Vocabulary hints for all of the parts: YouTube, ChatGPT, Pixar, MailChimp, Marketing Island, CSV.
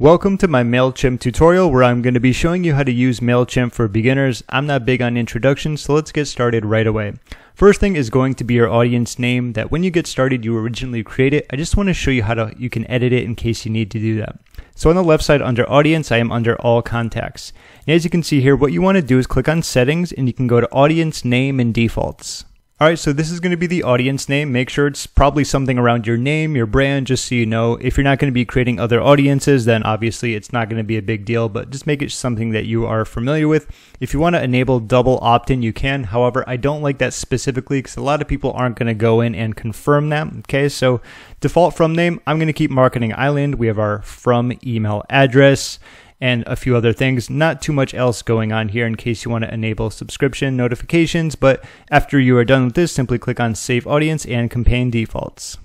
Welcome to my MailChimp tutorial where I'm going to be showing you how to use MailChimp for beginners. I'm not big on introductions, so let's get started right away. First thing is going to be your audience name that when you get started you originally created. I just want to show you how you can edit it in case you need to do that. So on the left side under audience, I am under all contacts. And as you can see here, what you want to do is click on settings and you can go to audience name and defaults. Alright, so this is going to be the audience name. Make sure it's probably something around your name, your brand, just so you know. If you're not going to be creating other audiences, then obviously it's not going to be a big deal, but just make it something that you are familiar with. If you want to enable double opt-in, you can. However, I don't like that specifically because a lot of people aren't going to go in and confirm that. Okay, so default from name, I'm going to keep Marketing Island. We have our from email address and a few other things. Not too much else going on here in case you want to enable subscription notifications, but after you are done with this, simply click on Save Audience and Campaign Defaults.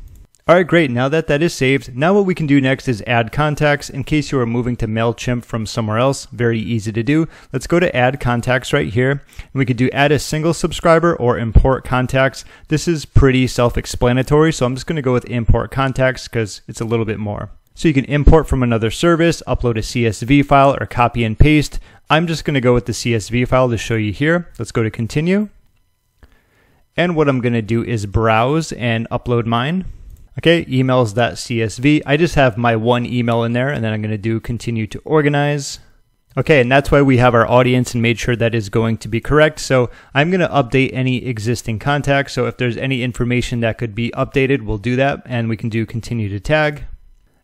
Alright, great. Now that that is saved, now what we can do next is add contacts in case you are moving to MailChimp from somewhere else. Very easy to do. Let's go to add contacts right here. And we could do add a single subscriber or import contacts. This is pretty self-explanatory, so I'm just going to go with import contacts because it's a little bit more. So you can import from another service, upload a CSV file, or copy and paste. I'm just going to go with the CSV file to show you here. Let's go to continue. And what I'm going to do is browse and upload mine. Okay, emails.csv. I just have my one email in there, and then I'm going to do continue to organize. Okay, and that's why we have our audience and made sure that is going to be correct. So I'm going to update any existing contacts. So if there's any information that could be updated, we'll do that. And we can do continue to tag.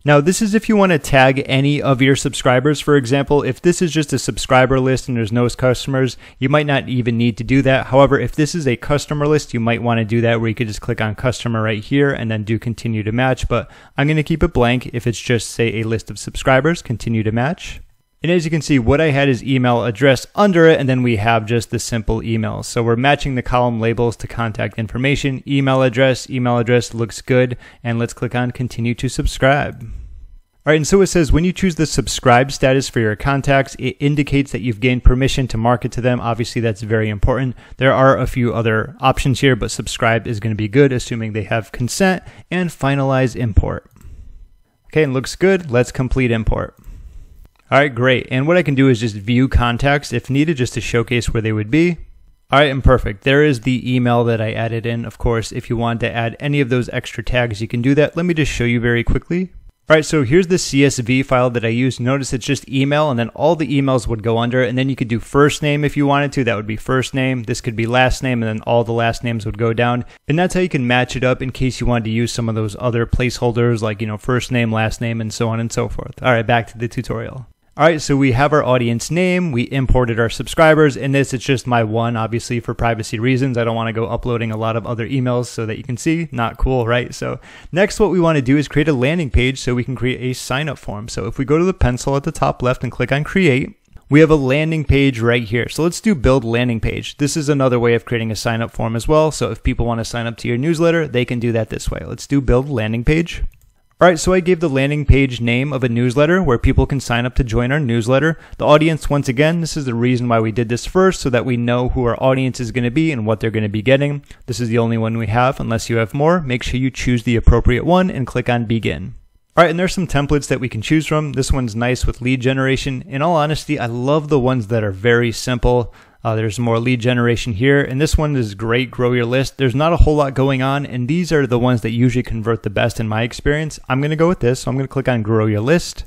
Now this is if you want to tag any of your subscribers. For example, if this is just a subscriber list and there's no customers, you might not even need to do that. However, if this is a customer list, you might want to do that where you could just click on customer right here and then do continue to match, but I'm going to keep it blank if it's just say a list of subscribers, continue to match. And as you can see, what I had is email address under it, and then we have just the simple email. So we're matching the column labels to contact information. Email address looks good. And let's click on continue to subscribe. All right, and so it says when you choose the subscribe status for your contacts, it indicates that you've gained permission to market to them. Obviously, that's very important. There are a few other options here, but subscribe is going to be good, assuming they have consent, and finalize import. Okay, and looks good. Let's complete import. All right, great. And what I can do is just view contacts if needed, just to showcase where they would be. All right, and perfect. There is the email that I added in. Of course, if you want to add any of those extra tags, you can do that. Let me just show you very quickly. All right, so here's the CSV file that I used. Notice it's just email, and then all the emails would go under, and then you could do first name if you wanted to. That would be first name. This could be last name, and then all the last names would go down. And that's how you can match it up in case you wanted to use some of those other placeholders like, you know, first name, last name, and so on and so forth. All right, back to the tutorial. All right, so we have our audience name, we imported our subscribers, and this is just my one, obviously for privacy reasons. I don't want to go uploading a lot of other emails so that you can see. Not cool, right? So next what we want to do is create a landing page so we can create a sign up form. So if we go to the pencil at the top left and click on create, we have a landing page right here. So let's do build landing page. This is another way of creating a sign up form as well. So if people want to sign up to your newsletter, they can do that this way. Let's do build landing page. All right, so I gave the landing page name of a newsletter where people can sign up to join our newsletter. The audience, once again, this is the reason why we did this first, so that we know who our audience is going to be and what they're going to be getting. This is the only one we have. Unless you have more, make sure you choose the appropriate one and click on begin. All right, and there's some templates that we can choose from. This one's nice with lead generation. In all honesty, I love the ones that are very simple. There's more lead generation here, and this one is great, grow your list. There's not a whole lot going on, and these are the ones that usually convert the best in my experience. I'm going to go with this, so I'm going to click on grow your list.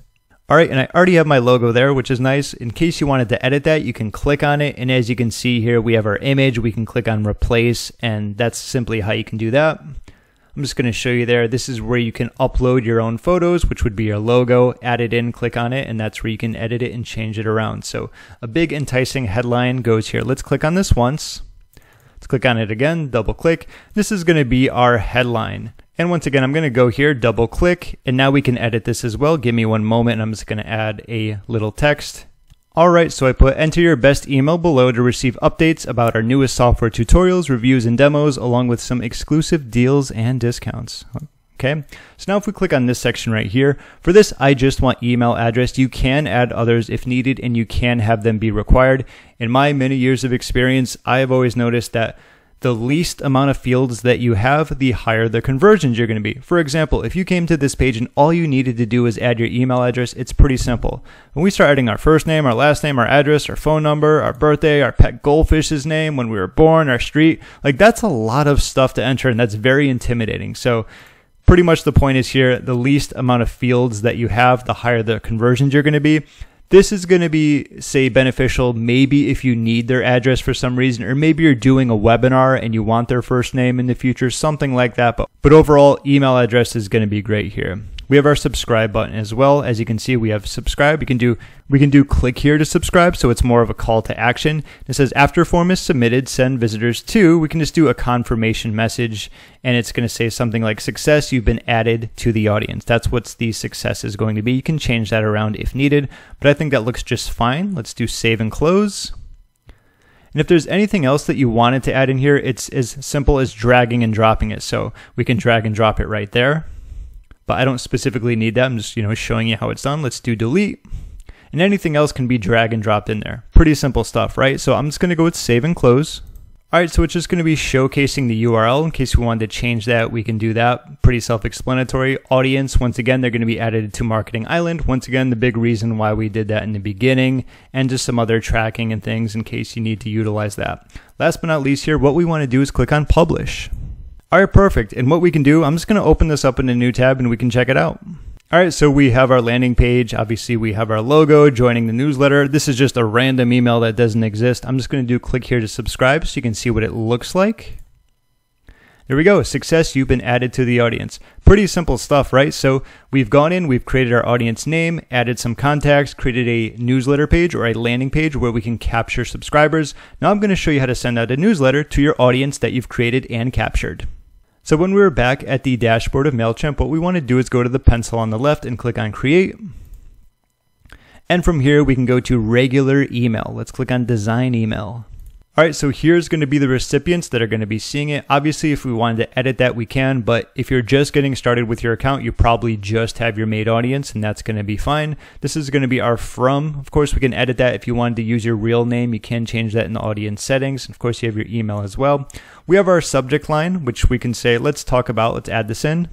All right, and I already have my logo there, which is nice. In case you wanted to edit that, you can click on it, and as you can see here, we have our image. We can click on replace, and that's simply how you can do that. I'm just going to show you there. This is where you can upload your own photos, which would be your logo, add it in, click on it, and that's where you can edit it and change it around. So a big enticing headline goes here. Let's click on this once. Let's click on it again, double click. This is going to be our headline. And once again, I'm going to go here, double click, and now we can edit this as well. Give me one moment, and I'm just going to add a little text. All right, so I put enter your best email below to receive updates about our newest software tutorials, reviews, and demos, along with some exclusive deals and discounts. Okay, so now if we click on this section right here, for this, I just want email address. You can add others if needed, and you can have them be required. In my many years of experience, I have always noticed that the least amount of fields that you have, the higher the conversions you're going to be. For example, if you came to this page and all you needed to do is add your email address, it's pretty simple. When we start adding our first name, our last name, our address, our phone number, our birthday, our pet goldfish's name, when we were born, our street, like that's a lot of stuff to enter and that's very intimidating. So pretty much the point is here, the least amount of fields that you have, the higher the conversions you're going to be. This is going to be, say, beneficial maybe if you need their address for some reason, or maybe you're doing a webinar and you want their first name in the future, something like that. But overall, email address is going to be great here. We have our subscribe button as well. As you can see, we have subscribe. We can do click here to subscribe, so it's more of a call to action. It says after form is submitted, send visitors to. We can just do a confirmation message, and it's going to say something like success, you've been added to the audience. That's what the success is going to be. You can change that around if needed, but I think that looks just fine. Let's do save and close. And if there's anything else that you wanted to add in here, it's as simple as dragging and dropping it. So we can drag and drop it right there. But I don't specifically need that. I'm just, showing you how it's done. Let's do delete. And anything else can be drag and dropped in there. Pretty simple stuff, right? So I'm just going to go with save and close. All right, so it's just going to be showcasing the URL. In case we wanted to change that, we can do that. Pretty self-explanatory. Audience, once again, they're going to be added to Marketing Island. Once again, the big reason why we did that in the beginning, and just some other tracking and things in case you need to utilize that. Last but not least here, what we want to do is click on publish. All right, perfect. And what we can do, I'm just going to open this up in a new tab and we can check it out. All right, so we have our landing page. Obviously, we have our logo, joining the newsletter. This is just a random email that doesn't exist. I'm just going to do click here to subscribe so you can see what it looks like. There we go. Success, you've been added to the audience. Pretty simple stuff, right? So we've gone in, we've created our audience name, added some contacts, created a newsletter page or a landing page where we can capture subscribers. Now I'm going to show you how to send out a newsletter to your audience that you've created and captured. So when we were back at the dashboard of MailChimp, what we want to do is go to the pencil on the left and click on Create. And from here, we can go to Regular Email. Let's click on Design Email. All right, so here's going to be the recipients that are going to be seeing it. Obviously, if we wanted to edit that, we can. But if you're just getting started with your account, you probably just have your maid audience, and that's going to be fine. This is going to be our from. Of course, we can edit that. If you wanted to use your real name, you can change that in the audience settings. Of course, you have your email as well. We have our subject line, which we can say, let's talk about, let's add this in.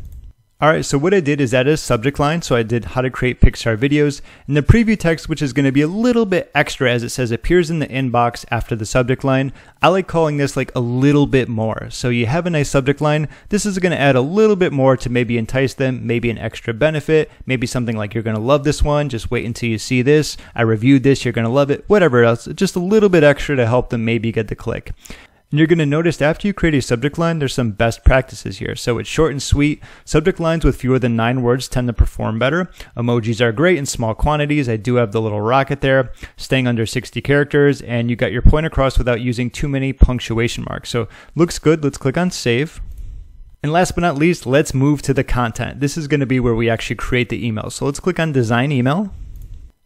All right, so what I did is add a subject line. So I did how to create Pixar videos, and the preview text, which is going to be a little bit extra as it says appears in the inbox after the subject line. I like calling this like a little bit more. So you have a nice subject line. This is going to add a little bit more to maybe entice them, maybe an extra benefit, maybe something like you're going to love this one. Just wait until you see this. I reviewed this. You're going to love it. Whatever else, just a little bit extra to help them maybe get the click. And you're going to notice after you create a subject line, there's some best practices here. So it's short and sweet. Subject lines with fewer than 9 words tend to perform better. Emojis are great in small quantities. I do have the little rocket there, staying under 60 characters, and you got your point across without using too many punctuation marks. So looks good. Let's click on save. And last but not least, let's move to the content. This is going to be where we actually create the email. So let's click on design email.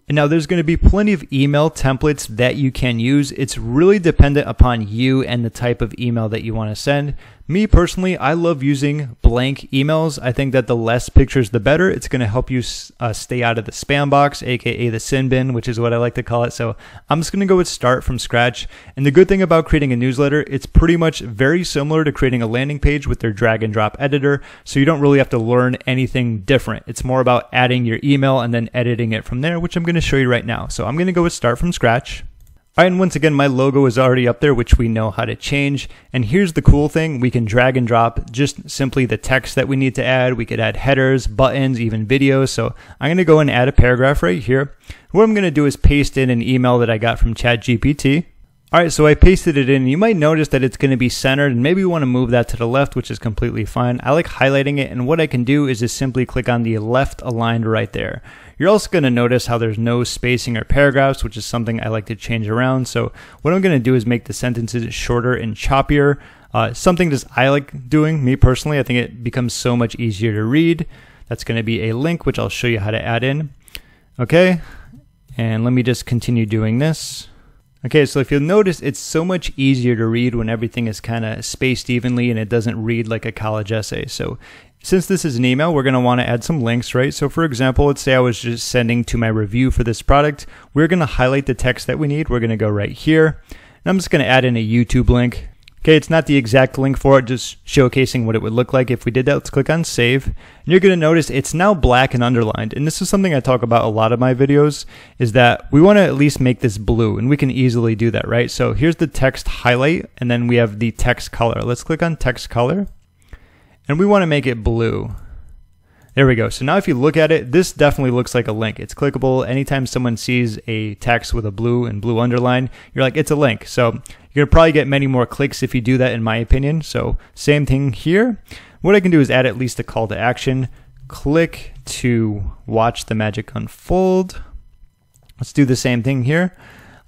And now there's going to be plenty of email templates that you can use. It's really dependent upon you and the type of email that you want to send. Me personally, I love using blank emails. I think that the less pictures, the better. It's going to help you stay out of the spam box, AKA the sin bin, which is what I like to call it. So I'm just going to go with start from scratch. And the good thing about creating a newsletter, it's pretty much very similar to creating a landing page with their drag and drop editor. So you don't really have to learn anything different. It's more about adding your email and then editing it from there, which I'm going to show you right now. So I'm going to go with start from scratch. All right, and once again, my logo is already up there, which we know how to change. And here's the cool thing. We can drag and drop just simply the text that we need to add. We could add headers, buttons, even videos. So I'm going to go and add a paragraph right here. What I'm going to do is paste in an email that I got from ChatGPT. All right, so I pasted it in. You might notice that it's going to be centered, and maybe you want to move that to the left, which is completely fine. I like highlighting it, and what I can do is just simply click on the left aligned right there. You're also going to notice how there's no spacing or paragraphs, which is something I like to change around. So what I'm going to do is make the sentences shorter and choppier. Something that I like doing, me personally, I think it becomes so much easier to read. That's going to be a link, which I'll show you how to add in. Okay, and let me just continue doing this. Okay, so if you'll notice, it's so much easier to read when everything is kind of spaced evenly and it doesn't read like a college essay. So since this is an email, we're going to want to add some links, right? So for example, let's say I was just sending to my review for this product. We're going to highlight the text that we need. We're going to go right here. And I'm just going to add in a YouTube link. Okay, it's not the exact link for it, just showcasing what it would look like if we did that. Let's click on save. And you're gonna notice it's now black and underlined. And this is something I talk about a lot of my videos, is that we wanna at least make this blue, and we can easily do that, right? So here's the text highlight, and then we have the text color. Let's click on text color, and we wanna make it blue. There we go. So now if you look at it, this definitely looks like a link. It's clickable. Anytime someone sees a text with a blue and blue underline, you're like, it's a link. So you're going to probably get many more clicks if you do that, in my opinion. So same thing here. What I can do is add at least a call to action. Click to watch the magic unfold. Let's do the same thing here.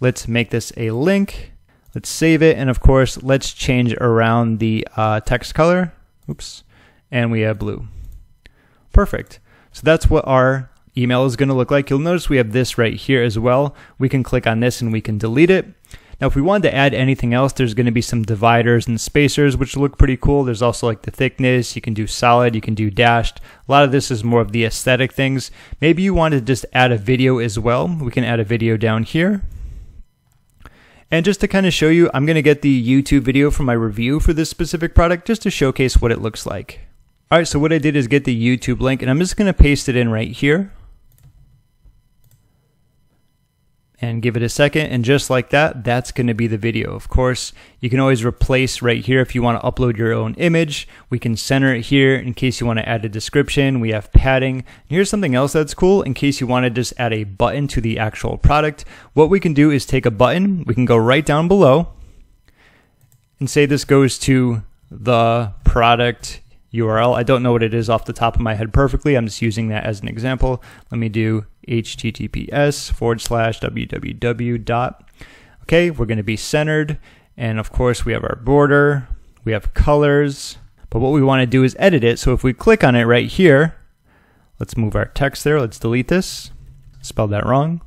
Let's make this a link. Let's save it. And of course, let's change around the text color. Oops. And we have blue. Perfect. So that's what our email is going to look like. You'll notice we have this right here as well. We can click on this and we can delete it. Now, if we wanted to add anything else, there's going to be some dividers and spacers, which look pretty cool. There's also like the thickness. You can do solid, you can do dashed. A lot of this is more of the aesthetic things. Maybe you want to just add a video as well. We can add a video down here. And just to kind of show you, I'm going to get the YouTube video from my review for this specific product just to showcase what it looks like. All right, so what I did is get the YouTube link, and I'm just going to paste it in right here and give it a second. And just like that, that's going to be the video. Of course, you can always replace right here if you want to upload your own image. We can center it here in case you want to add a description. We have padding. And here's something else that's cool in case you want to just add a button to the actual product. What we can do is take a button. We can go right down below and say this goes to the product URL. I don't know what it is off the top of my head perfectly. I'm just using that as an example. Let me do https://www. Okay, we're going to be centered. And of course, we have our border, we have colors, but what we want to do is edit it. So if we click on it right here, let's move our text there. Let's delete this. Spelled that wrong.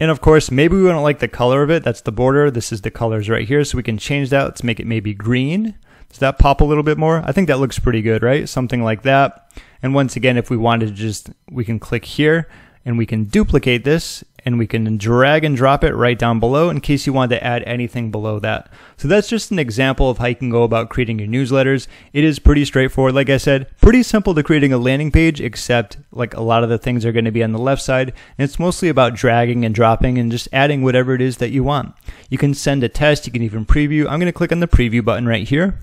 And of course, maybe we don't like the color of it. That's the border. This is the colors right here. So we can change that. Let's make it maybe green. Does that pop a little bit more? I think that looks pretty good, right? Something like that. And once again, if we wanted to just, we can click here and we can duplicate this and we can drag and drop it right down below in case you wanted to add anything below that. So that's just an example of how you can go about creating your newsletters. It is pretty straightforward. Like I said, pretty simple to creating a landing page, except like a lot of the things are going to be on the left side. And it's mostly about dragging and dropping and just adding whatever it is that you want. You can send a test. You can even preview. I'm going to click on the preview button right here.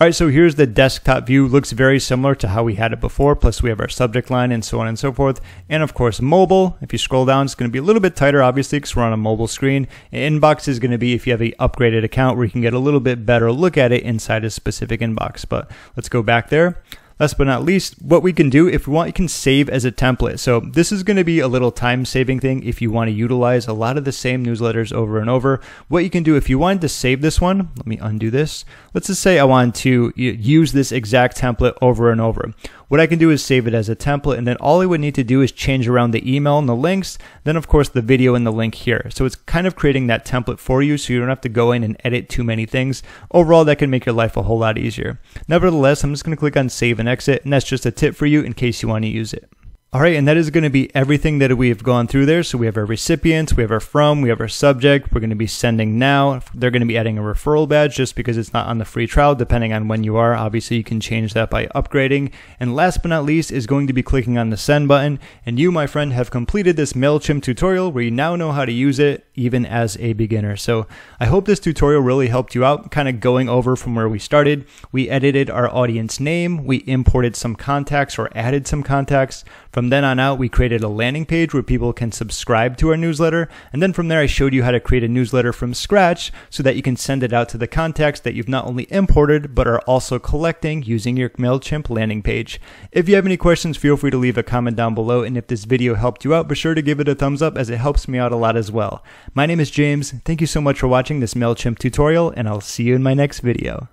All right, so here's the desktop view. Looks very similar to how we had it before. Plus we have our subject line and so on and so forth. And of course, mobile. If you scroll down, it's going to be a little bit tighter, obviously, because we're on a mobile screen. And inbox is going to be if you have an upgraded account where you can get a little bit better look at it inside a specific inbox. But let's go back there. Last but not least, what we can do, if we want, you can save as a template. So this is going to be a little time-saving thing if you want to utilize a lot of the same newsletters over and over. What you can do, if you wanted to save this one, let me undo this. Let's just say I want to use this exact template over and over. What I can do is save it as a template, and then all I would need to do is change around the email and the links, then of course the video and the link here. So it's kind of creating that template for you so you don't have to go in and edit too many things. Overall, that can make your life a whole lot easier. Nevertheless, I'm just going to click on save and exit, and that's just a tip for you in case you want to use it. All right, and that is going to be everything that we have gone through there. So we have our recipients, we have our from, we have our subject. We're going to be sending now. They're going to be adding a referral badge just because it's not on the free trial, depending on when you are. Obviously, you can change that by upgrading. And last but not least is going to be clicking on the send button. And you, my friend, have completed this MailChimp tutorial where you now know how to use it even as a beginner. So I hope this tutorial really helped you out, kind of going over from where we started. We edited our audience name. We imported some contacts or added some contacts. From then on out, we created a landing page where people can subscribe to our newsletter. And then from there, I showed you how to create a newsletter from scratch so that you can send it out to the contacts that you've not only imported, but are also collecting using your MailChimp landing page. If you have any questions, feel free to leave a comment down below. And if this video helped you out, be sure to give it a thumbs up as it helps me out a lot as well. My name is James. Thank you so much for watching this MailChimp tutorial, and I'll see you in my next video.